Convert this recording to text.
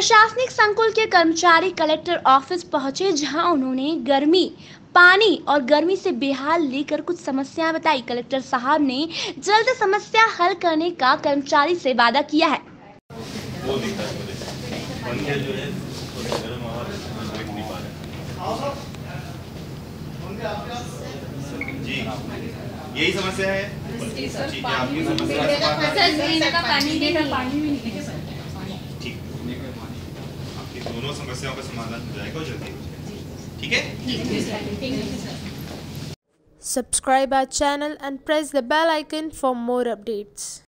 प्रशासनिक संकुल के कर्मचारी कलेक्टर ऑफिस पहुंचे, जहां उन्होंने गर्मी, पानी और गर्मी से बेहाल लेकर कुछ समस्याएं बताई। कलेक्टर साहब ने जल्द समस्या हल करने का कर्मचारी से वादा किया है। यही समस्या है आपकी समस्या? पानी ठीक, दोनों समस्याओं का समाधान हो जाएगा जल्दी। ठीक है, subscribe our channel and press the bell icon for more updates.